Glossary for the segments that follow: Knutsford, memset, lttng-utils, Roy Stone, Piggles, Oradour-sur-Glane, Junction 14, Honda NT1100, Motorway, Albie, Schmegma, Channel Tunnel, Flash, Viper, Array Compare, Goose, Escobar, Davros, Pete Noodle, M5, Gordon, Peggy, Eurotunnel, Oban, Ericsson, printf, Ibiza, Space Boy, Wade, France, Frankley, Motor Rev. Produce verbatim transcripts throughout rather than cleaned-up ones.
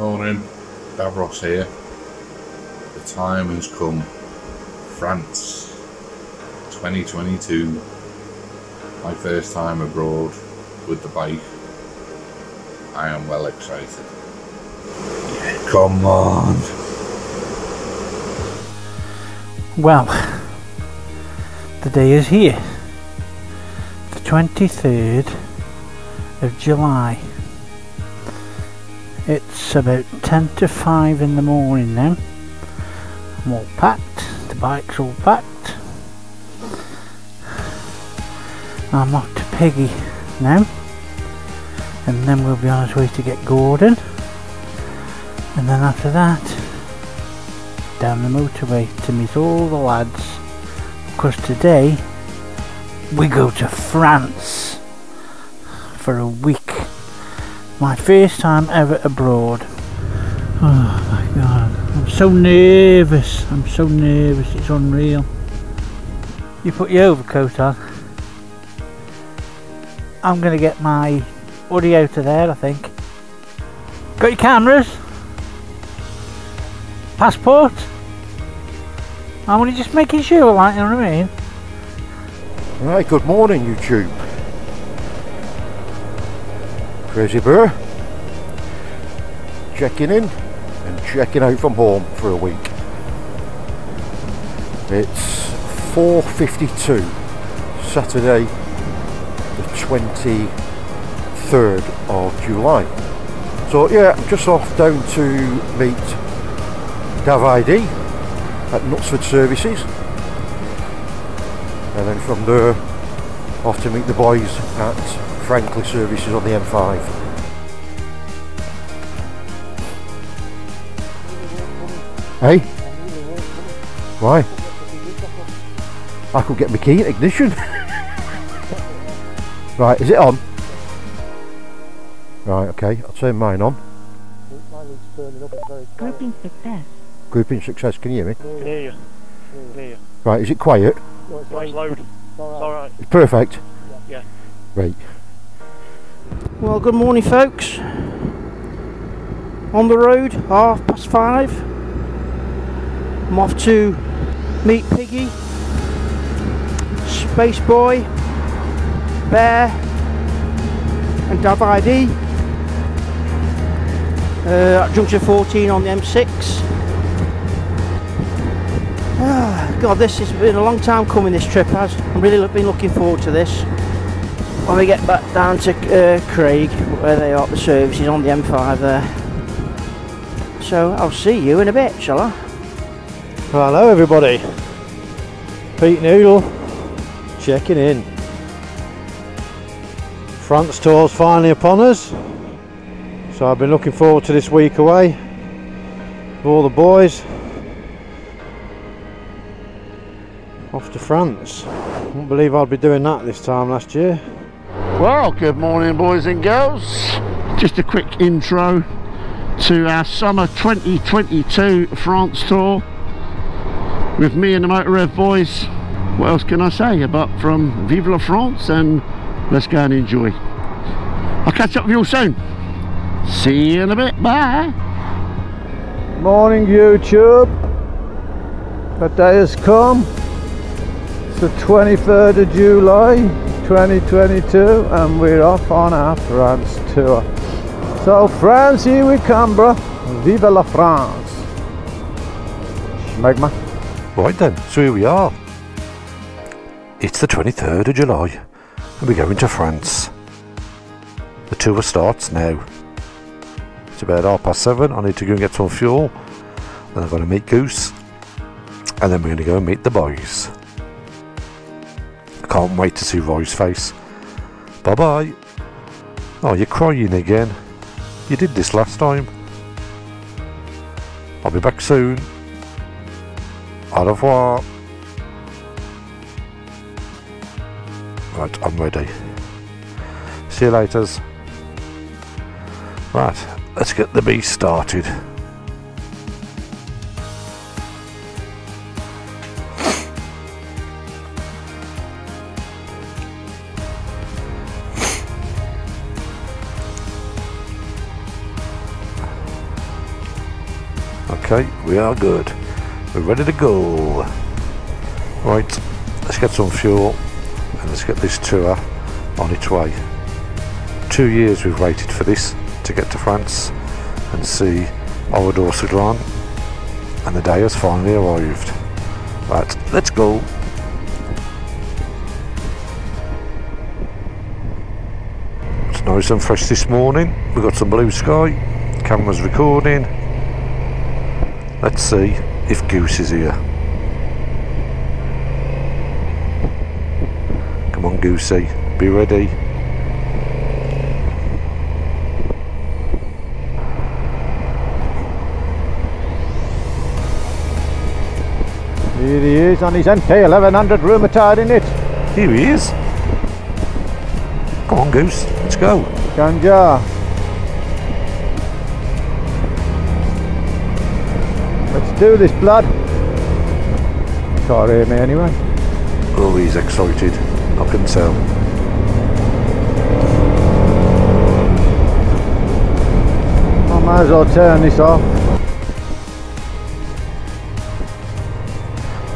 Morning, Davros here. The time has come. France, twenty twenty-two. My first time abroad with the bike. I am well excited. Yeah, come on. Well, the day is here. The twenty-third of July. It's about ten to five in the morning now. I'm all packed, the bike's all packed. I'm off to Peggy now, and then we'll be on our way to get Gordon, and then after that down the motorway to meet all the lads, because today we go to France for a week. My first time ever abroad. Oh my god, I'm so nervous, I'm so nervous, it's unreal. You put your overcoat on. I'm going to get my hoodie out of there, I think. Got your cameras? Passport? I'm only just making sure, like, you know what I mean? Right, good morning YouTube. Crazy Burr, checking in and checking out from home for a week. It's four fifty-two, Saturday the twenty-third of July. So yeah, I'm just off down to meet Dab I D at Knutsford Services, and then from there off to meet the boys at Frankley services on the M five. Hey? Why? I could get my key in ignition. Right, is it on? Right, okay, I'll turn mine on. Grouping success. Grouping success, can you hear me? Can hear you. Can hear you. Right, is it quiet? No, it's loud. It's alright. It's perfect? Yeah. Right. Well, good morning folks, on the road, half past five, I'm off to meet Piggy, Space Boy, Bear and Dab I D uh, at Junction fourteen on the M six. Ah, God, this has been a long time coming, this trip has. I've really been looking forward to this. When we get back down to uh, Craig, where they are, the services on the M five there. So I'll see you in a bit, shall I? Well, hello everybody. Pete Noodle, checking in. France tour's finally upon us. So I've been looking forward to this week away with all the boys. Off to France. I wouldn't believe I'd be doing that this time last year. Well, good morning boys and girls. Just a quick intro to our summer twenty twenty-two France tour with me and the Motor Rev boys. What else can I say apart from vive la France, and let's go and enjoy. I'll catch up with you all soon. See you in a bit, bye. Morning YouTube. The day has come. It's the twenty-third of July. twenty twenty-two, and we're off on our France tour. So France, here we come, bro. Vive la France. Schmegma. Right then, so here we are. It's the twenty-third of July and we're going to France. The tour starts now. It's about half past seven. I need to go and get some fuel, then I'm going to meet Goose, and then we're going to go and meet the boys. Can't wait to see Roy's face. Bye bye. Oh, you're crying again. You did this last time. I'll be back soon. Au revoir. Right, I'm ready. See you later. Right, let's get the beast started. Okay, we are good. We're ready to go. Right, let's get some fuel and let's get this tour on its way. Two years we've waited for this to get to France and see Oradour-sur-Glane, and the day has finally arrived. Right, let's go. It's nice and fresh this morning. We've got some blue sky, camera's recording. Let's see if Goose is here. Come on, Goosey, be ready. Here he is on his N T eleven hundred rheumatoid in it. Here he is. Come on, Goose, let's go. Ganja. Let's do this, blood. Can't hear me anyway. Oh, he's excited, I can tell. I might as well turn this off.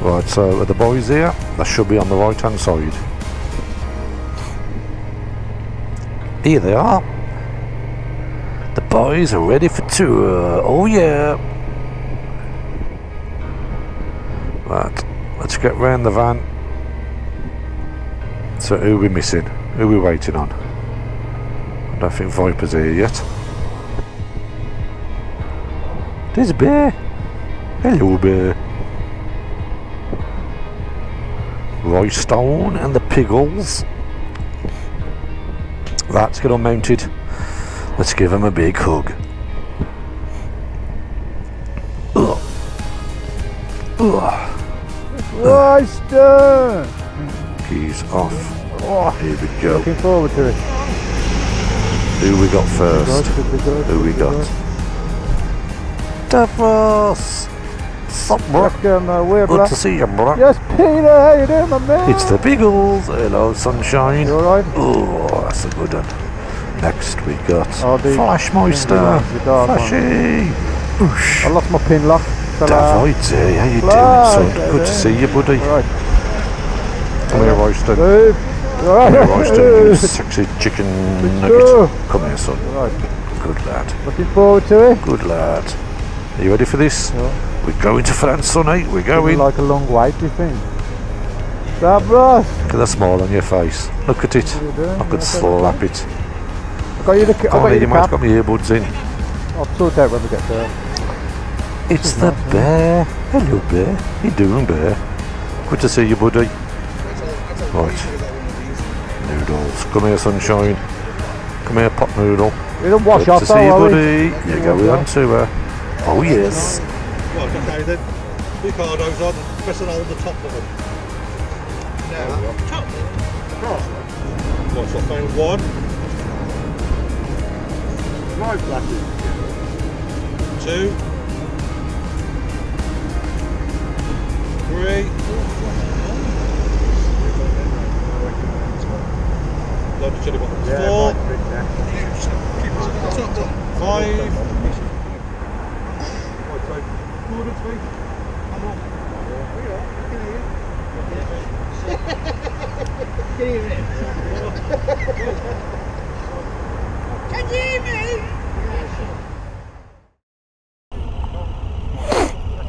Right, so are the boys here? That should be on the right hand side. Here they are. The boys are ready for tour. Oh yeah. Right, let's get round the van. So who are we missing? Who are we waiting on? I don't think Viper's here yet. There's a bear. Hello, bear. Roy Stone and the Piggles. Let's get unmounted. Let's give them a big hug. Ugh. Ugh. Roy Stone! He's off. Oh, here we go. Looking forward to it. Who we got first? Who we got? Davros! Sup, bro? Good to see you, bro. Yes, Peter, how you doing, my man? It's the Piggles. Hello, sunshine. You alright? Oh, that's a good one. Next we got Flash Moister. Flashy. Oosh. I lost my pin lock. Dav I D, how you Flash, doing, son? Good baby. To see you, buddy. Right. Come here, Royston. Come here, Royston, you sexy chicken nugget. Come here, son. Right. Good lad. Looking forward to it. Good lad. Are you ready for this? Yeah. We're going to France, son, eh? We're going. Like a long way, do you think? Davros! Look at that smile on your face. Look at it. I could slap it. I got you the cap. I got my earbuds in. I'll sort out when we get there. It's the nice, bear. Huh? Hello, bear. How you doing, bear? Good to see you, buddy. Right. Noodles. Come here, sunshine. Come here, pot noodle. We don't wash off, though, are we? Good to see you, buddy. Here you go, we're on to her. Oh, yes. Right, okay then, Ricardo's on, press and hold the top of them. Now, top, across. Right, so I found one. Right, Blackie. Two. Three. Four. Five. Can you hear me? Can you hear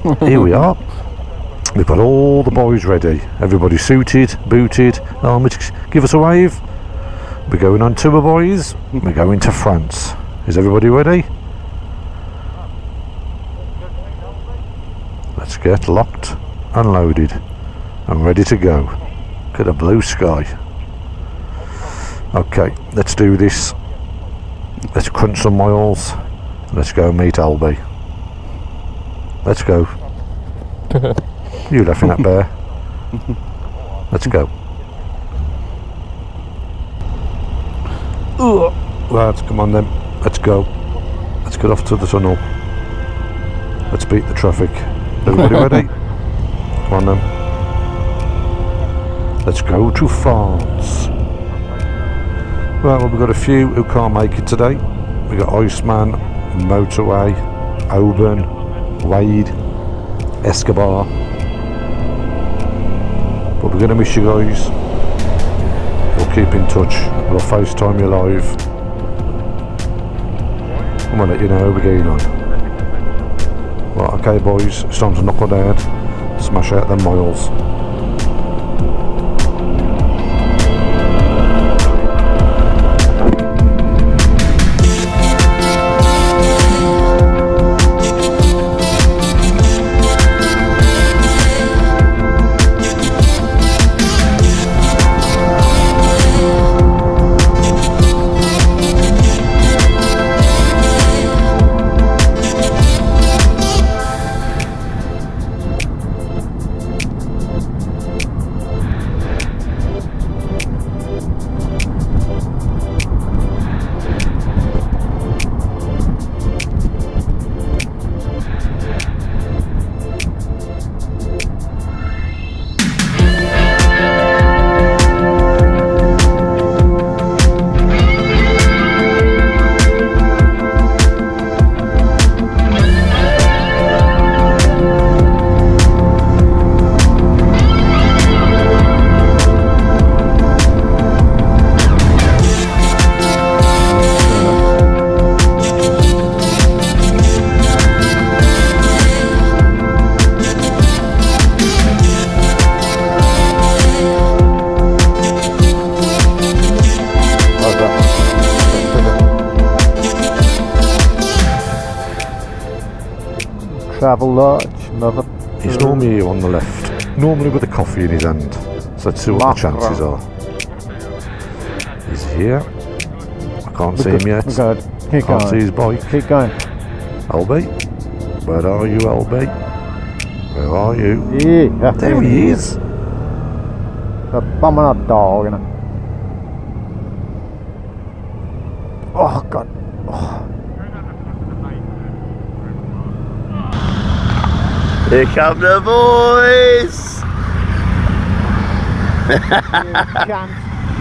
me? Here we are. We've got all the boys ready. Everybody suited, booted, helmets. Give us a wave. We're going on tour, boys. We're going to France. Is everybody ready? Let's get locked and loaded and ready to go. Look at the blue sky. Okay, let's do this. Let's crunch some miles. Let's go meet Albie. Let's go. You laughing at bear? Let's go. Ugh. Right, come on then. Let's go. Let's get off to the tunnel. Let's beat the traffic. Everybody ready? Come on then. Let's go to France. Right, well, we've got a few who can't make it today. We've got Iceman, Motorway, Oban, Wade, Escobar. But we're going to miss you guys. We'll keep in touch. We'll FaceTime you live. I'm going to let you know how we're getting on. Right, okay boys, it's time to knuckle down, smash out them miles. Large, mother. He's normally here on the left, normally with a coffee in his hand, so let's see what Mark the chances around. are. He's here, I can't we're see good. him yet, good. Keep can't going. see his bike. Keep going. Albie, where are you Albie? Where are you? Yeah. There he is! A bum and a dog, innit? Oh god. Oh. Here come the boys!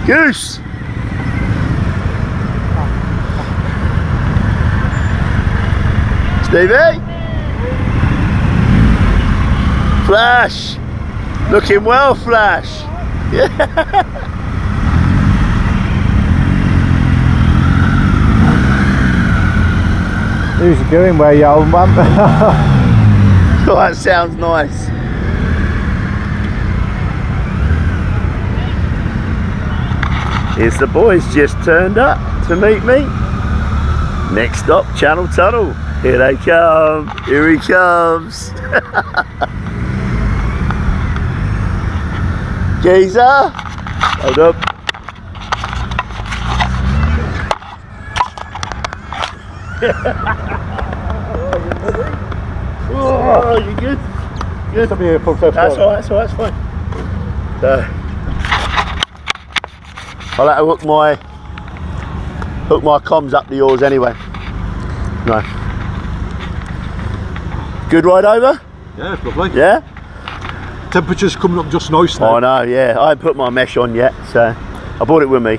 Goose! Stevie! Flash! Looking well, Flash! Yeah. Who's doing where you old mum? Oh, that sounds nice. Here's the boys just turned up to meet me. Next stop, Channel Tunnel. Here they come. Here he comes. Geezer. Hold up. Oh, you good? Good. That's all right, that's all right, that's fine. So, I'll have to hook my, hook my comms up to yours anyway. No. Good ride over? Yeah, it's lovely. Yeah? Temperature's coming up just nice now. I know, yeah. I haven't put my mesh on yet, so I brought it with me.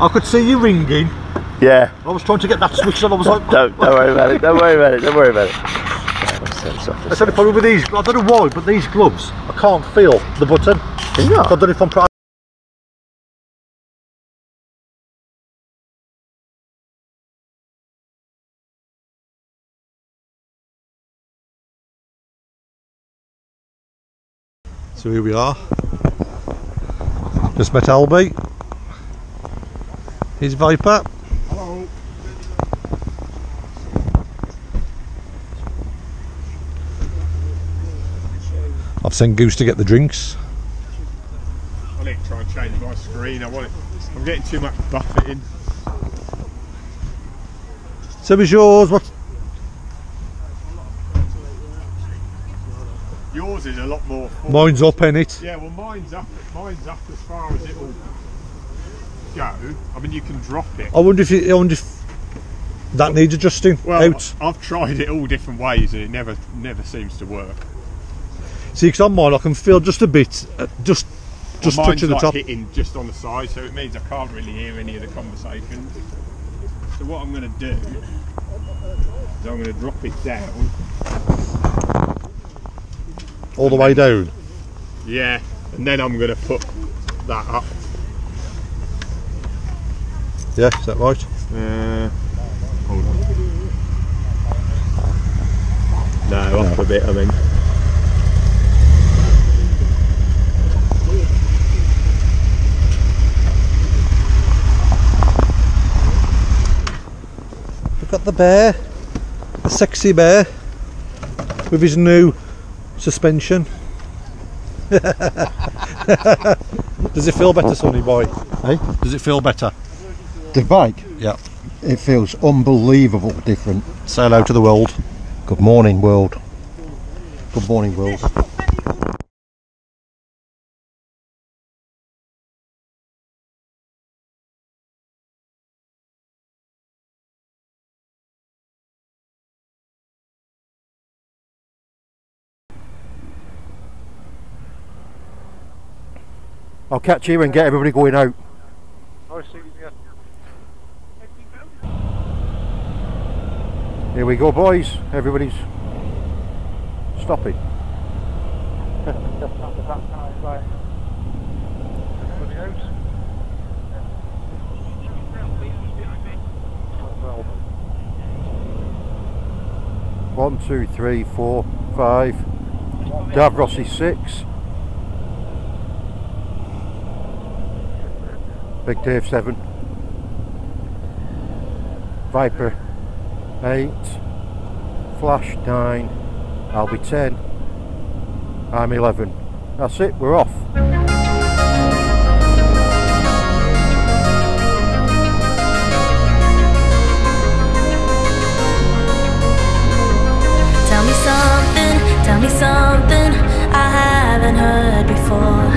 I could see you ringing. Yeah. I was trying to get that switch on, I was like... Don't, don't worry about it, don't worry about it, don't worry about it. That's the problem with these, I don't know why, but these gloves, I can't feel the button. Yeah. I don't know if I'm proud. So here we are. Just met Albie. Here's Viper. Hello. I've sent Goose to get the drinks. I need to try and change my screen. I want it. I'm getting too much buffeting. So is yours. What? Yours is a lot more. Forward. Mine's up, innit? Yeah, well, mine's up. Mine's up as far as it will go. I mean, you can drop it. I wonder if you, I wonder if that well, needs adjusting. Well, out. I've tried it all different ways, and it never, never seems to work. See, because on mine I can feel just a bit, uh, just just well, touching the like top. Mine's hitting just on the side, so it means I can't really hear any of the conversation. So what I'm going to do is I'm going to drop it down all the way down? Yeah, and then I'm going to put that up. Yeah, is that right? Uh, hold on. No, no, up a bit, I mean. We've got the bear, the sexy bear, with his new suspension. Does it feel better, Sonny boy? Hey? Does it feel better? The bike? Yeah. It feels unbelievable different. Say hello to the world. Good morning, world. Good morning, world. I'll catch you and get everybody going out. Here we go, boys. Everybody's stopping. One, two, three, four, five. Davros is six. Big Dave seven. Viper eight, Flash nine, Albie ten, I'm eleven. That's it, we're off. Tell me something, tell me something I haven't heard before,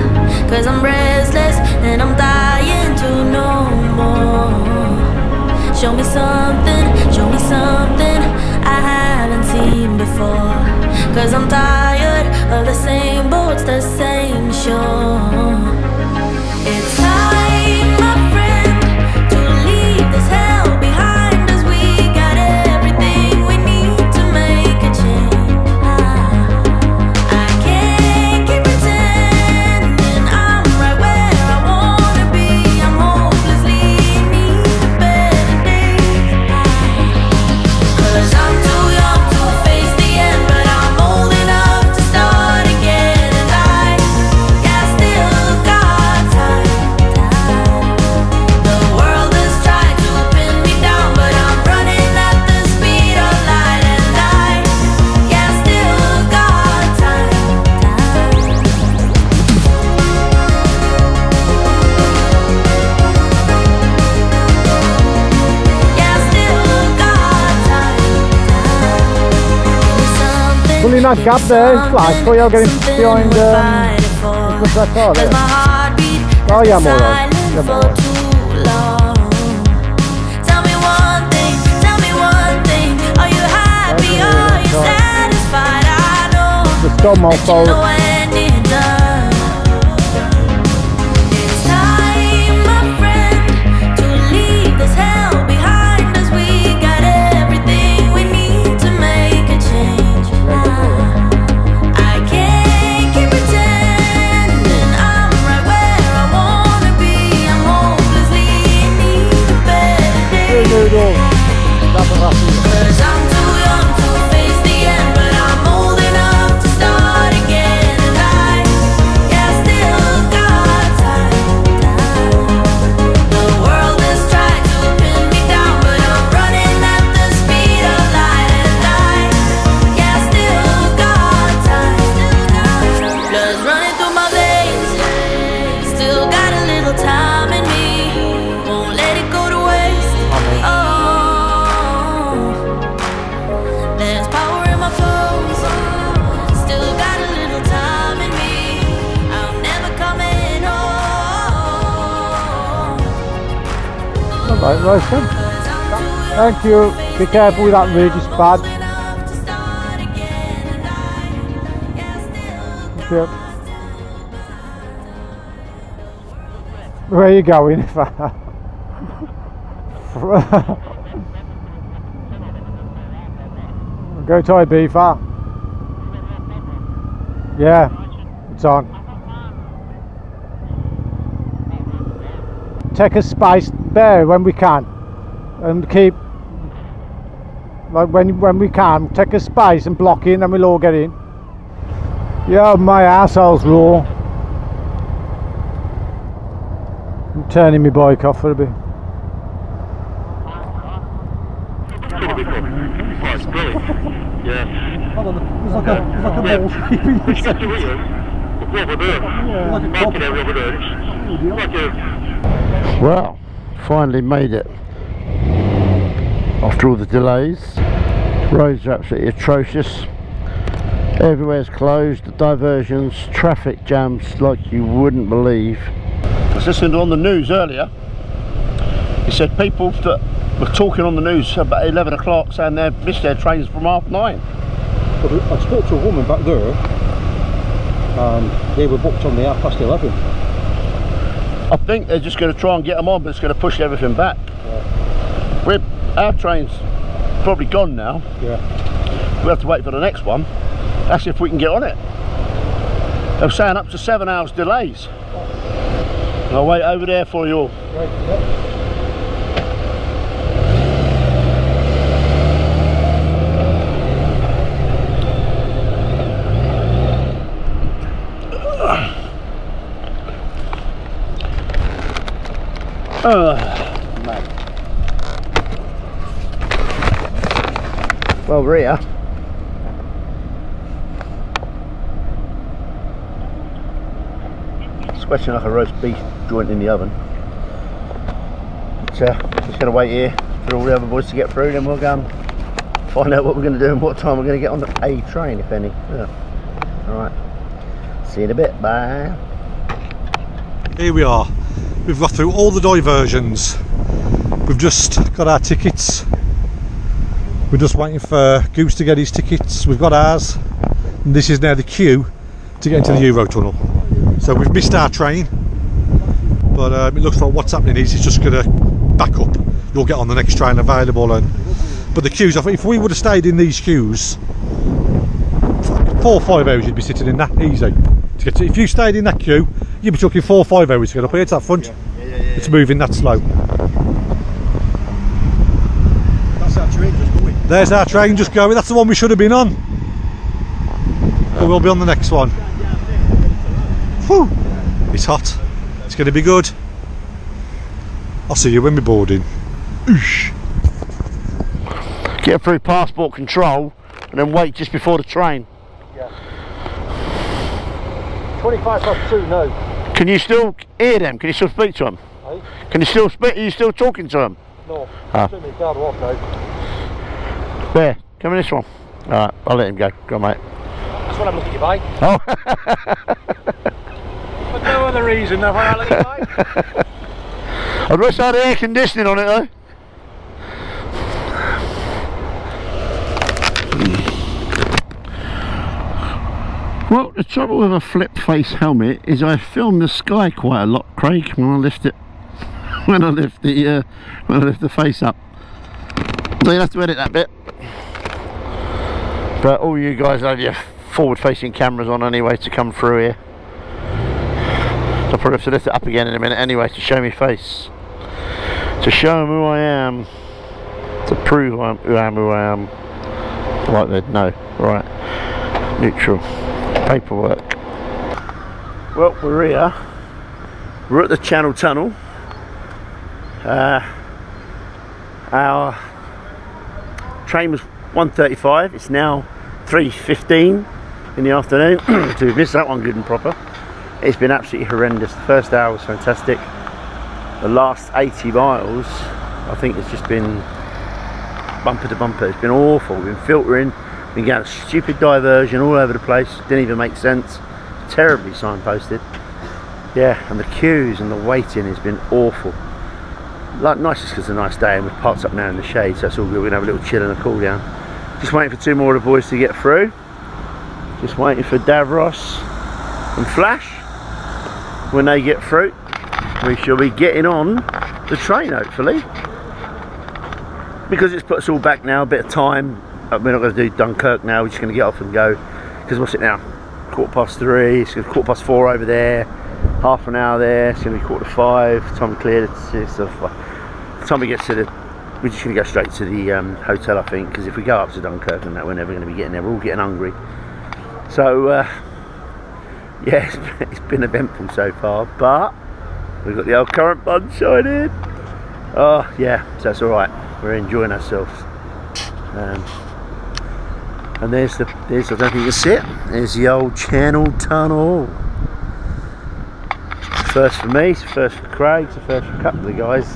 'cause I'm restless and I'm dying to know more. Show me something, show me something I haven't seen before, 'cause I'm tired of the same boats, the same shore. It's time, my friend, to leave this hell behind, 'cause we got everything we need to make a change. I can't keep pretending I'm right where I wanna be. I'm hopelessly needing better days. 'Cause I'm too young to face the end, but I'm old enough to start again, and I got still got time. The world has tried to pin me down, but I'm running at the speed of light, and I got still got time. Yeah, still got time. Really nice gap there, Flash. Thought you were getting behind, um, what's that car there? Oh, yeah, I'm all right. Yeah, I'm all right. Tell me one thing, tell me one thing. Are you happy? Are you satisfied? I know The storm all that you know forward. when you're done. It's time, my friend, to leave this hell behind us. We got everything we need to make a change. I can't keep pretending I'm right where I wanna be. I'm hopelessly needing better days. Cause I'm too young to face the end, but I'm old enough to start again, and I got still got time. The world has tried to pin me down, but I'm running at the speed of light, and I got still got time. Blood's running through my veins, still got a little time in me, won't let it go to waste. Oh. There's power in my clothes. Still got a little time in me. I'm never coming home. Alright, nice one. Thank you. Be careful with that ridge, it's bad. Yep. Where are you going? Go to Ibiza. Yeah, it's on. Take a spaced bear when we can, and keep like when when we can. Take a space and block in, and we'll all get in. Yo, my asshole's raw. I'm turning my bike off for a bit. Yeah. Hold on, there's like okay. a, there's like a yeah. ball sweeping this out. Yeah. Well, finally made it. After all the delays, roads are absolutely atrocious. Everywhere's closed, diversions, traffic jams like you wouldn't believe. I was listening on the news earlier. It said people that were talking on the news about eleven o'clock saying they missed their trains from half nine. But I spoke to a woman back there and they were booked on the half past eleven. I think they're just going to try and get them on, but it's going to push everything back. Yeah. We're, our train's probably gone now. Yeah. We'll have to wait for the next one. That's if we can get on it. They're saying up to seven hours delays. I'll wait over there for you all. Right, yeah. Oh, well, we're here. Sweating like a roast beef joint in the oven. So, just gonna wait here for all the other boys to get through, then we'll go and find out what we're gonna do and what time we're gonna get on the A train, if any. Yeah. Alright, see you in a bit, bye. Here we are. We've got through all the diversions. We've just got our tickets. We're just waiting for Goose to get his tickets. We've got ours. And this is now the queue to get into the Euro Tunnel. So we've missed our train. But um, it looks like what's happening is it's just going to back up. You'll get on the next train available. And but the queues, I think if we would have stayed in these queues, four or five hours you'd be sitting in that easy. To get to, if you stayed in that queue, you'd be talking four or five hours to get up here to that front. Yeah. Yeah, yeah, yeah, yeah. It's moving that slow. That's our train just going. There's our train just going. That's the one we should have been on. But we'll be on the next one. Whew. It's hot. It's going to be good. I'll see you when we're boarding. Oosh. Get through passport control and then wait just before the train. Yeah. twenty-five past two now. Can you still hear them? Can you still speak to them? Aye? Can you still speak? Are you still talking to them? No. Ah. It's only a guard walk now. There. Come in this one. Alright, I'll let him go. Go on, mate. That's what I'm looking at your bike. Oh. For no other reason than why I let your bike. I wish I had air conditioning on it though. Well, the trouble with a flip face helmet is I film the sky quite a lot, Craig, when I lift it, when I lift the uh, when I lift the face up. So you have to edit that bit. But all you guys have your forward-facing cameras on anyway to come through here. So I'll probably have to lift it up again in a minute anyway to show me face, to show them who I am, to prove I'm who I am. Who I am. Like that? No. Right. Neutral. Paperwork. Well, we're here. We're at the Channel Tunnel. Uh, our train was one thirty-five. It's now three fifteen in the afternoon. So we've missed that one good and proper. It's been absolutely horrendous. The first hour was fantastic. The last eighty miles, I think it's just been bumper to bumper. It's been awful. We've been filtering. We got a stupid diversion all over the place, didn't even make sense, terribly signposted. Yeah, and the queues and the waiting has been awful. Like, nice just because it's a nice day and we've parked up now in the shade, so it's all good. We're going to have a little chill and a cool down. Just waiting for two more of the boys to get through. Just waiting for Davros and Flash. When they get through, we shall be getting on the train hopefully. Because it's put us all back now, a bit of time. We're not going to do Dunkirk now, we're just going to get off and go, because what's it now, quarter past three, it's going to be quarter past four over there, half an hour there, it's going to be quarter to five, time we clear, it's, it's a, time we get to the, we're just going to go straight to the um, hotel, I think, because if we go up to Dunkirk and that, we're never going to be getting there, we're all getting hungry. So, uh, yeah, it's, it's been eventful so far, but we've got the old current bun shining. Oh, yeah, so that's alright, we're enjoying ourselves. Um, and there's the, there's, I don't think you can see it, there's the old Channel Tunnel. First for me, it's a first for Craig, it's a first for a couple of the guys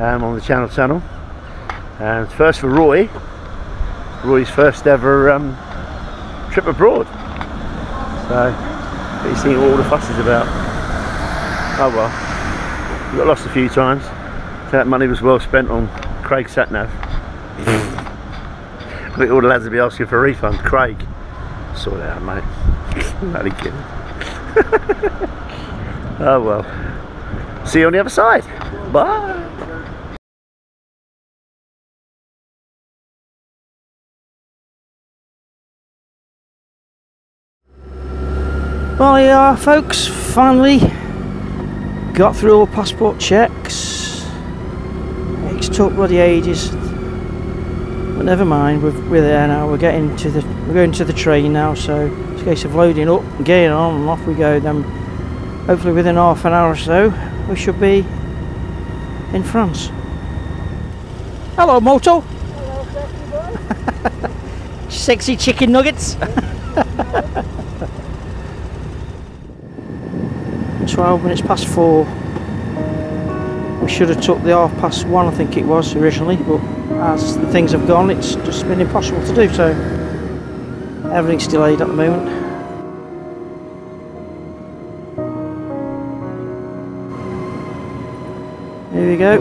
um, on the Channel Tunnel. And it's first for Roy, Roy's first ever um, trip abroad. So, he's seeing what all the fuss is about. Oh well, we got lost a few times, so that money was well spent on Craig's satnav. I think all the lads will be asking for a refund. Craig, sort it out, mate. Only kidding. Oh well. See you on the other side. Bye. Well, yeah, folks. Finally got through all passport checks. It's took bloody ages. But never mind, we're, we're there now. We're getting to the we're going to the train now, so it's a case of loading up, getting on, and off we go. Then, hopefully, within half an hour or so, we should be in France. Hello, Moto. Hello, sexy boy. Sexy chicken nuggets. Twelve minutes past four. We should have took the half past one, I think it was originally, but as the things have gone, it's just been impossible to do, so everything's delayed at the moment. Here we go.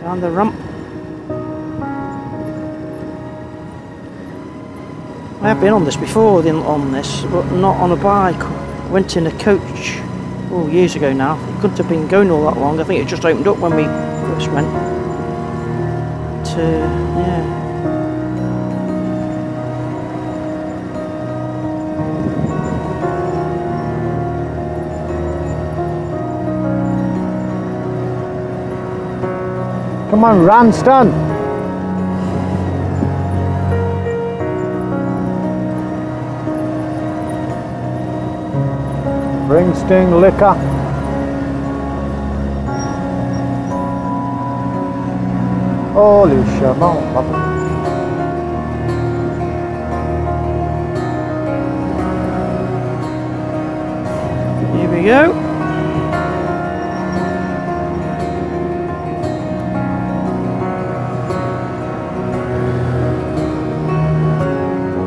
Down the ramp. I have been on this before, on this, but not on a bike. I went in a coach oh, years ago now. It couldn't have been going all that long. I think it just opened up when we first went. But, uh, yeah. Come on, Ram, stand. Bring sting liquor. Holy shabam. Here we go.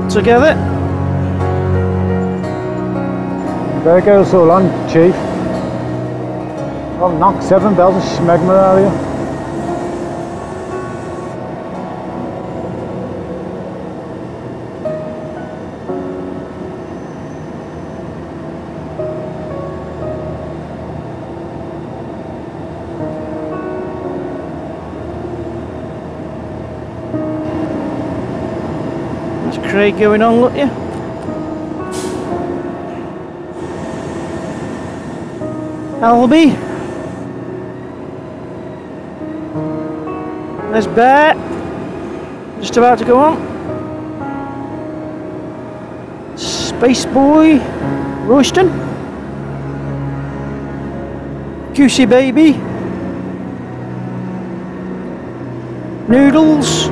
Together. There goes so long, Chief. I'll knock seven bells of schmegma out of you. There's Craig going on, look you. Albie. There's Bear. Just about to go on. Space Boy. Roy Stone. Goosey Baby. Noodles.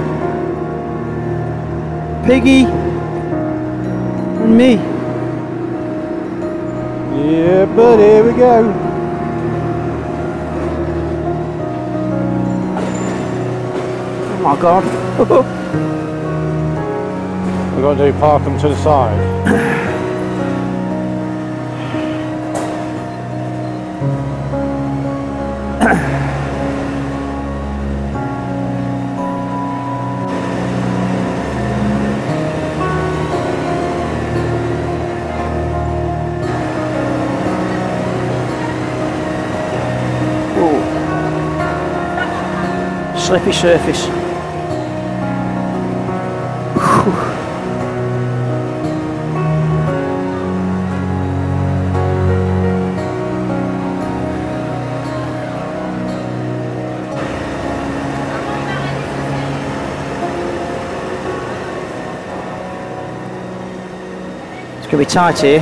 Peggy. And me. Yeah, but here we go. Oh my God. We've got to do park them to the side. Oh. Slippy surface. It's going to be tight here.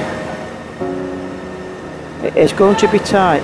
It's going to be tight.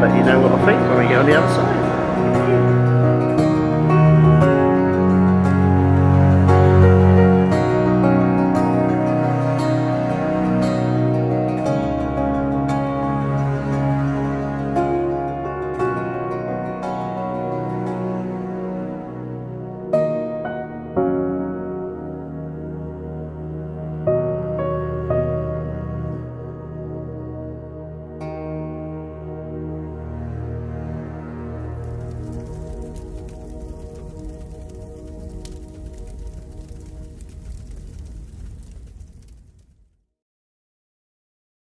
But you know what I think when we get on the other side.